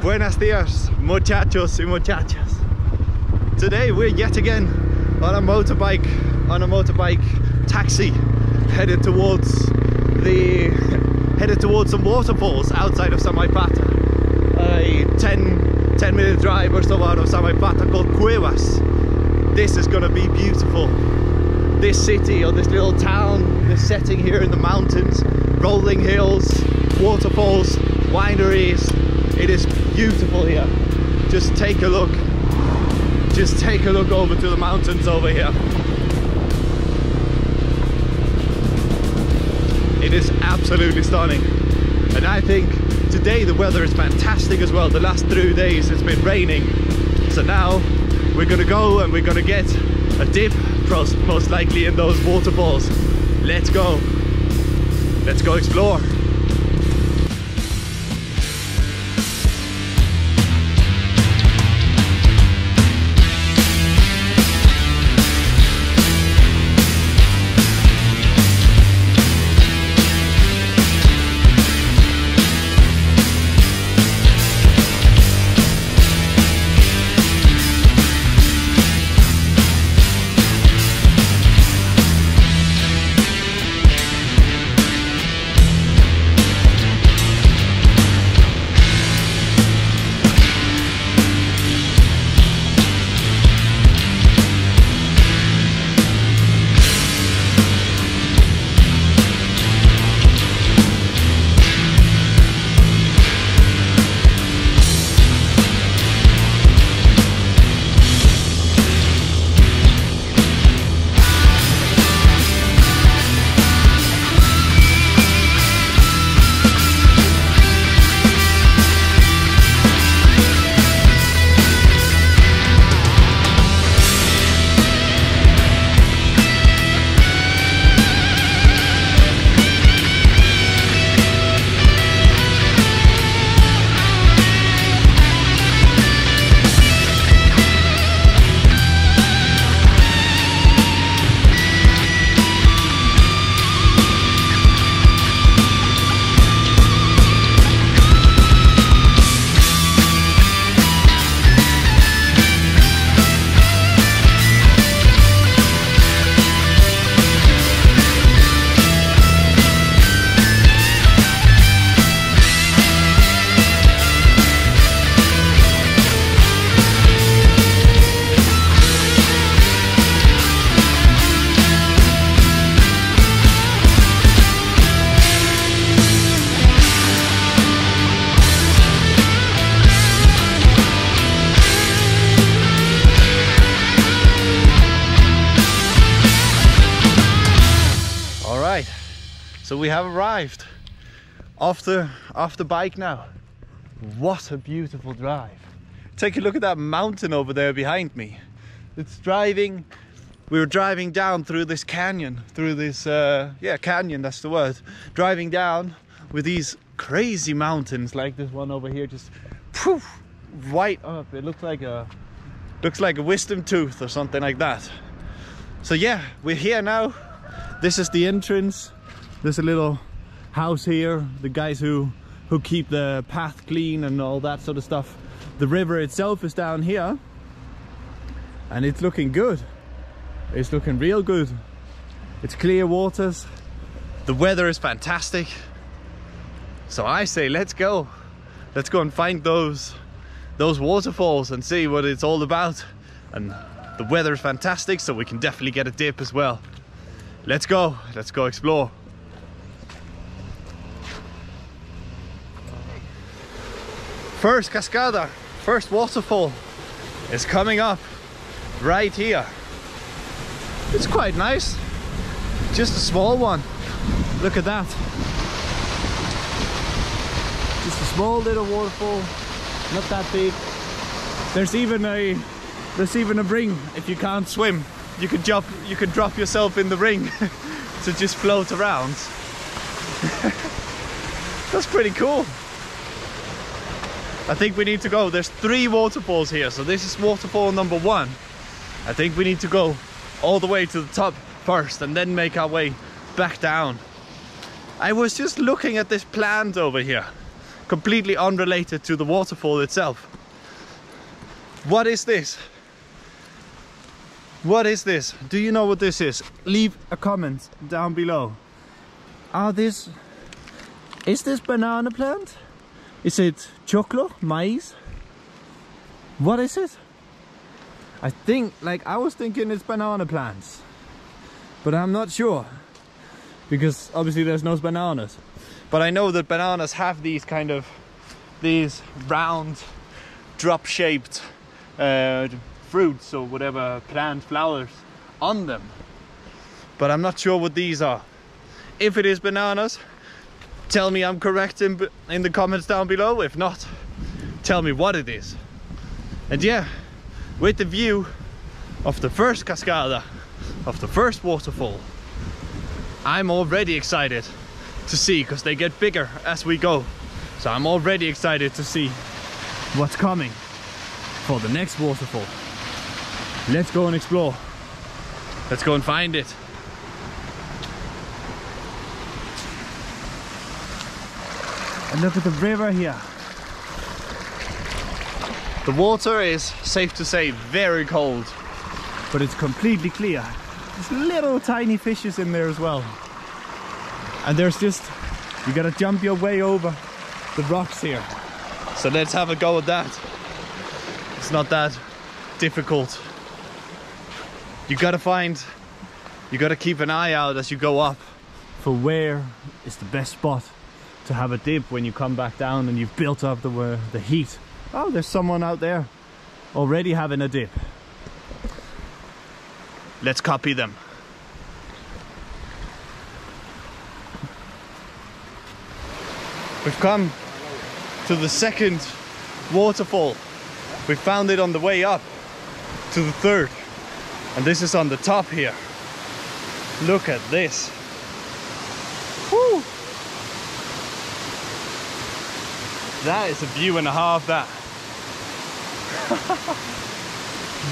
Buenos días, muchachos y muchachas. Today we're yet again on a motorbike taxi headed towards some waterfalls outside of Samaipata. A 10-minute drive or so out of Samaipata called Cuevas. This is gonna be beautiful. This city, or this little town, this setting here in the mountains, rolling hills, waterfalls, wineries. It is beautiful here. Just take a look. Just take a look over to the mountains over here. It is absolutely stunning. And I think today the weather is fantastic as well. The last 3 days it's been raining. So now we're gonna go and we're gonna get a dip, most likely, in those waterfalls. Let's go. Let's go explore. So we have arrived off the bike now. What a beautiful drive. Take a look at that mountain over there behind me. It's driving. We were driving down through this canyon, through this canyon, that's the word. Driving down with these crazy mountains like this one over here, just poof, right up. It looks like a wisdom tooth or something like that. So yeah, we're here now. This is the entrance. There's a little house here, the guys who keep the path clean and all that sort of stuff. The river itself is down here and it's looking good. It's looking real good. It's clear waters. The weather is fantastic. So I say let's go. Let's go and find those waterfalls and see what it's all about. And the weather is fantastic, so we can definitely get a dip as well. Let's go. Let's go explore. First cascada, first waterfall is coming up right here. It's quite nice, just a small one. Look at that. Just a small little waterfall, not that big. There's even a ring if you can't swim. You can jump, you can drop yourself in the ring to just float around. That's pretty cool. I think we need to go. There's 3 waterfalls here, so this is waterfall number 1. I think we need to go all the way to the top first and then make our way back down. I was just looking at this plant over here. completely unrelated to the waterfall itself. What is this? What is this? Do you know what this is? Leave a comment down below. Is this banana plant? Is it choclo, maize? What is it? I think, like, I was thinking it's banana plants, but I'm not sure, because obviously there's no bananas. But I know that bananas have these kind of, these round, drop-shaped fruits or whatever, plant flowers on them. But I'm not sure what these are. If it is bananas, tell me I'm correct in the comments down below. If not, tell me what it is. And yeah, with the view of the first cascada, of the first waterfall, I'm already excited to see, because they get bigger as we go. So I'm already excited to see what's coming for the next waterfall. Let's go and explore. Let's go and find it. And look at the river here. The water is, safe to say, very cold, but it's completely clear. There's little tiny fishes in there as well. And there's just, you gotta jump your way over the rocks here. So let's have a go at that. It's not that difficult. You gotta keep an eye out as you go up for where is the best spot to have a dip when you come back down and you've built up the heat. Oh, there's someone out there already having a dip. Let's copy them. We've come to the second waterfall. We found it on the way up to the third. And this is on the top here. Look at this. Woo! That is a view and a half, that.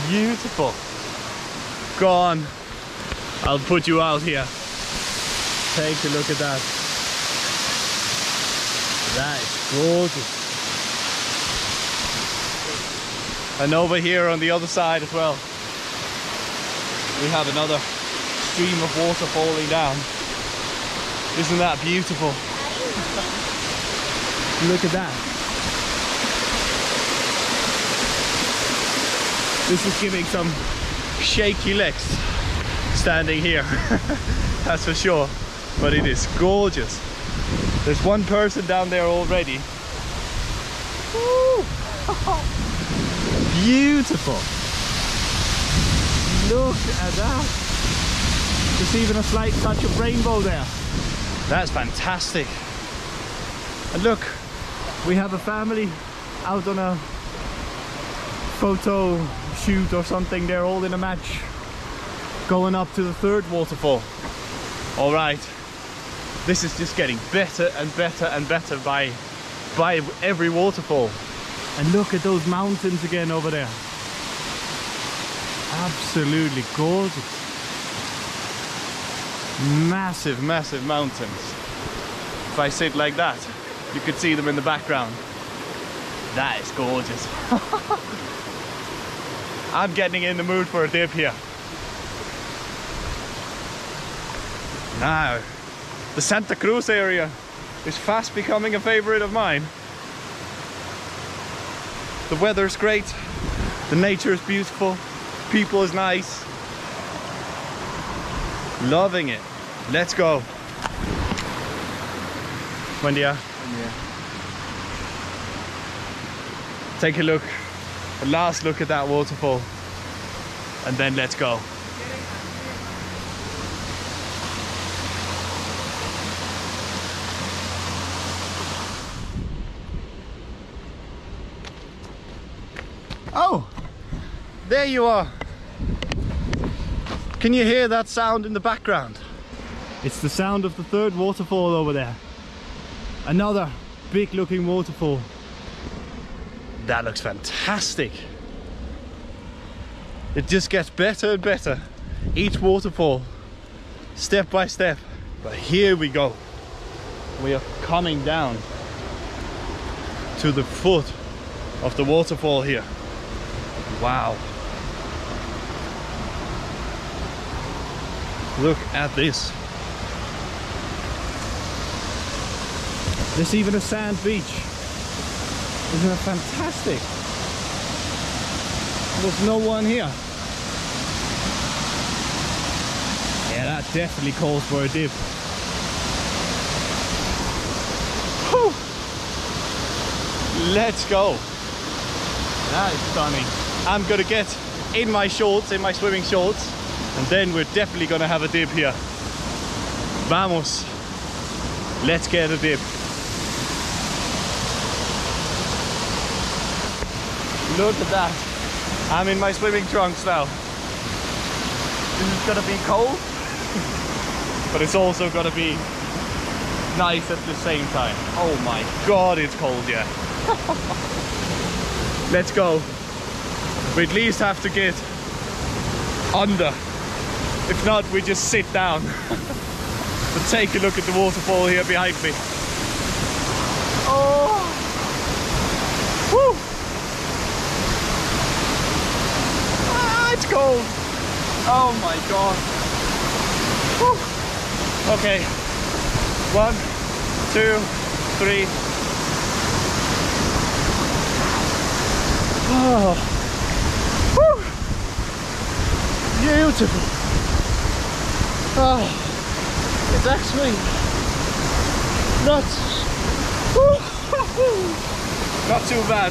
Beautiful. Go on. I'll put you out here. Take a look at that. That is gorgeous. And over here on the other side as well, we have another stream of water falling down. Isn't that beautiful? Look at that. This is giving some shaky legs standing here, that's for sure. But it is gorgeous. There's one person down there already. Woo! Beautiful! Look at that! There's even a slight touch of rainbow there. That's fantastic. And look, we have a family out on a photo shoot or something. They're all in a match, going up to the third waterfall. All right. This is just getting better and better and better by every waterfall. And look at those mountains again over there. Absolutely gorgeous. Massive, massive mountains. If I sit like that, you could see them in the background. That is gorgeous. I'm getting in the mood for a dip here. Now, the Santa Cruz area is fast becoming a favorite of mine. The weather's great, the nature is beautiful, people is nice. Loving it. Let's go. Buen día. Take a look, a last look at that waterfall, and then let's go. Oh, there you are. Can you hear that sound in the background? It's the sound of the third waterfall over there. Another big looking waterfall. That looks fantastic. It just gets better and better. Each waterfall, step by step. But here we go. We are coming down. to the foot of the waterfall here. Wow. Look at this. There's even a sand beach. Isn't it fantastic? There's no one here. Yeah, that definitely calls for a dip. Whew. Let's go. That is stunning. I'm gonna get in my shorts, in my swimming shorts, and then we're definitely gonna have a dip here. Vamos. Let's get a dip. Look at that. I'm in my swimming trunks now. This is gonna be cold, but it's also gonna be nice at the same time. Oh my god, it's cold, yeah. Let's go. We at least have to get under. If not, we just sit down. But take a look at the waterfall here behind me. Oh! Woo! It's cold. Oh my god. Whew. Okay. 1, 2, 3. Oh. Whew. Beautiful. Oh. It's actually nuts. Not too bad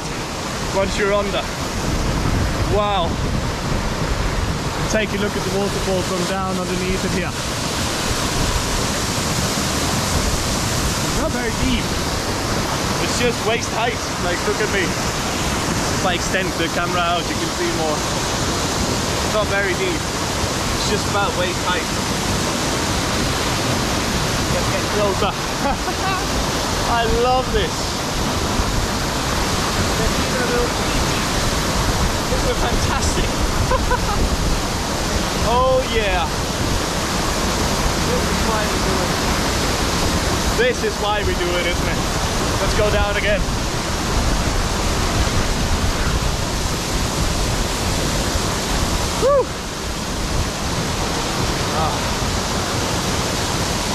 once you're under. Wow. Take a look at the waterfall from down underneath it here. It's not very deep. It's just waist height. Like, look at me. If I extend the camera out, you can see more. It's not very deep. It's just about waist height. Let's get closer. I love this. There's even a little beach. This is fantastic. Oh yeah! This is why we do it, isn't it? Let's go down again. Woo! Ah.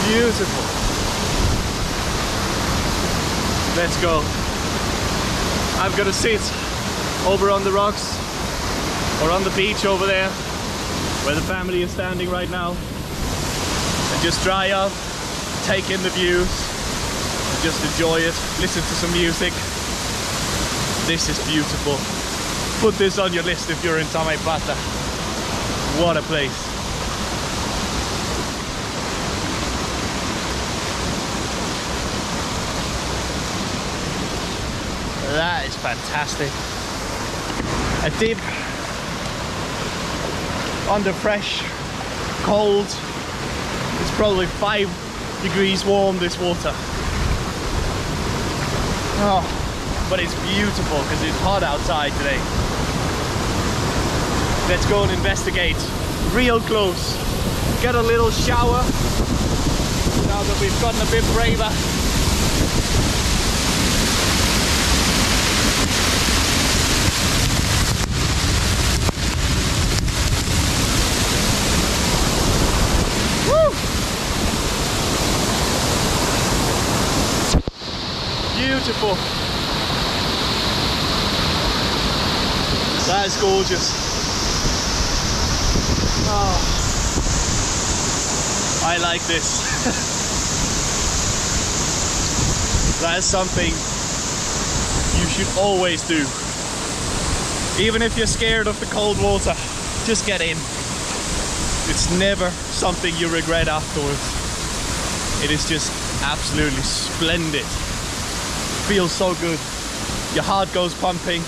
Beautiful. Let's go. I'm gonna sit over on the rocks or on the beach over there, where the family is standing right now, and just dry up, take in the views, and just enjoy it, listen to some music. This is beautiful. Put this on your list if you're in Samaipata. What a place. That is fantastic. A dip on the fresh, cold, it's probably 5 degrees warm, this water. Oh, but it's beautiful because it's hot outside today. Let's go and investigate real close. Get a little shower now that we've gotten a bit braver. Beautiful. That is gorgeous. Oh, I like this. That is something you should always do. Even if you're scared of the cold water, just get in. It's never something you regret afterwards. It is just absolutely splendid. Feels so good. Your heart goes pumping.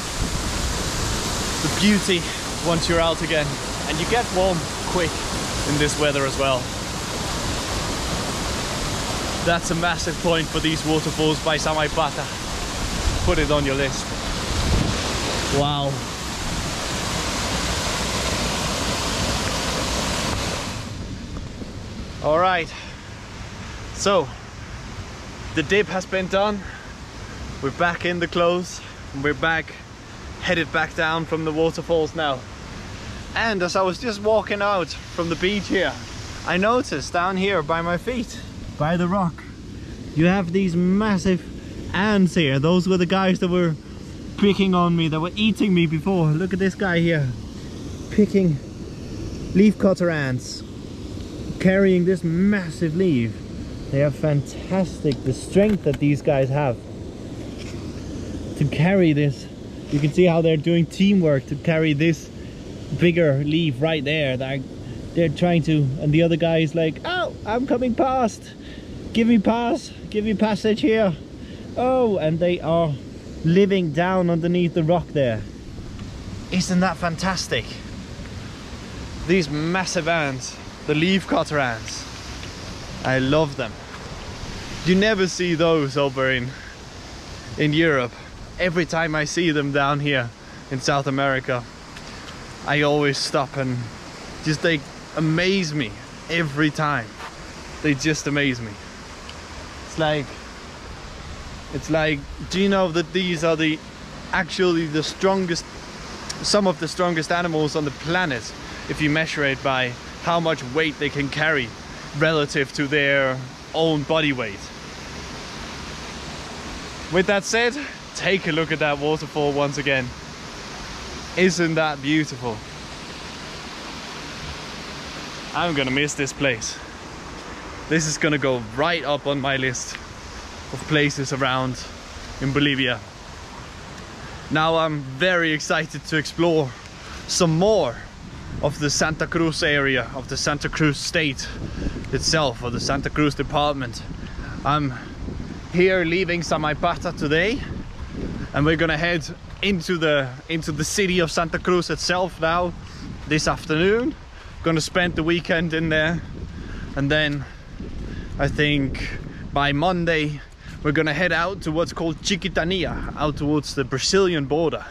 The beauty once you're out again, and you get warm quick in this weather as well. That's a massive point for these waterfalls by Samaipata. Put it on your list. Wow. All right. So the dip has been done. We're back in the close and we're back headed back down from the waterfalls now. And as I was just walking out from the beach here, I noticed down here by my feet, by the rock, you have these massive ants here. Those were the guys that were picking on me, that were eating me before. Look at this guy here, picking leafcutter ants, carrying this massive leaf. They are fantastic, the strength that these guys have to carry this. You can see how they're doing teamwork to carry this bigger leaf right there. They're trying to, and the other guy is like, oh, I'm coming past, give me passage here. Oh, and they are living down underneath the rock there. Isn't that fantastic? These massive ants, the leafcutter ants, I love them. You never see those over in Europe. Every time I see them down here in South America, I always stop and just, they amaze me every time. They just amaze me. It's like, do you know that these are actually the strongest, some of the strongest animals on the planet, if you measure it by how much weight they can carry relative to their own body weight. With that said, take a look at that waterfall once again. Isn't that beautiful? I'm gonna miss this place. This is gonna go right up on my list of places around in Bolivia. Now I'm very excited to explore some more of the Santa Cruz area, of the Santa Cruz state itself, or the Santa Cruz department. I'm here leaving Samaipata today, and we're gonna head into the city of Santa Cruz itself now this afternoon. Gonna spend the weekend in there, and then I think by Monday we're gonna head out to what's called Chiquitania, out towards the Brazilian border.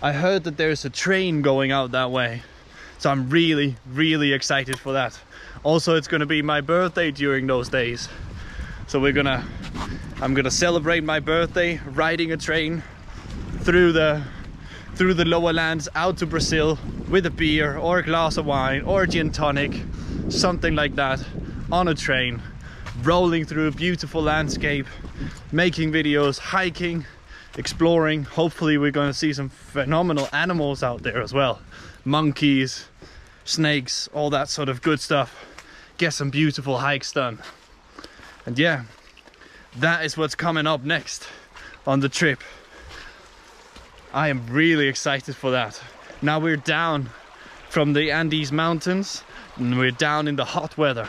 I heard that there's a train going out that way, so I'm really, really excited for that. Also, it's gonna be my birthday during those days, so I'm gonna celebrate my birthday riding a train through the lower lands out to Brazil with a beer or a glass of wine or a gin tonic, something like that, on a train, rolling through a beautiful landscape, making videos, hiking, exploring. Hopefully we're going to see some phenomenal animals out there as well. Monkeys, snakes, all that sort of good stuff. Get some beautiful hikes done. And yeah, that is what's coming up next on the trip. I am really excited for that. Now we're down from the Andes mountains and we're down in the hot weather.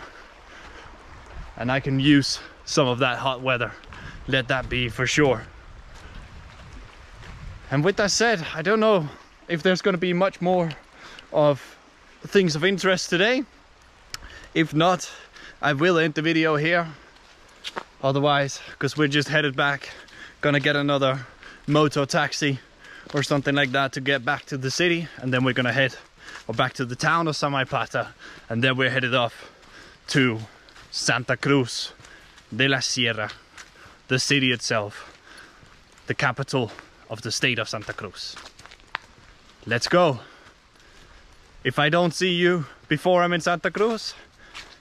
And I can use some of that hot weather, let that be for sure. And with that said, I don't know if there's going to be much more of things of interest today. If not, I will end the video here. Otherwise, because we're just headed back, gonna get another moto taxi or something like that to get back to the city, and then we're gonna head back to the town of Samaipata, and then we're headed off to Santa Cruz de la Sierra, the city itself, the capital of the state of Santa Cruz. Let's go. If I don't see you before I'm in Santa Cruz,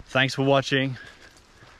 thanks for watching,